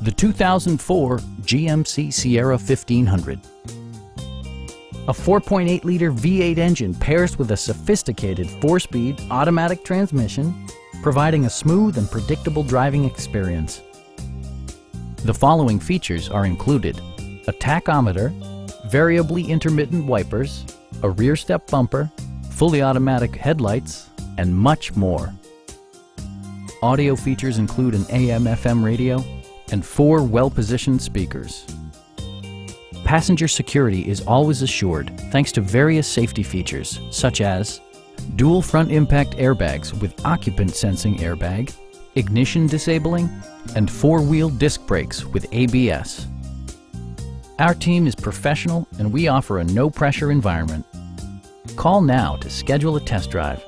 The 2004 GMC Sierra 1500. A 4.8-liter V8 engine pairs with a sophisticated 4-speed automatic transmission, providing a smooth and predictable driving experience. The following features are included: a tachometer, variably intermittent wipers, a rear step bumper, fully automatic headlights, and much more. Audio features include an AM/FM radio and 4 well-positioned speakers. Passenger security is always assured thanks to various safety features such as dual front impact airbags with occupant sensing airbag, ignition disabling, and 4-wheel disc brakes with ABS. Our team is professional and we offer a no-pressure environment. Call now to schedule a test drive.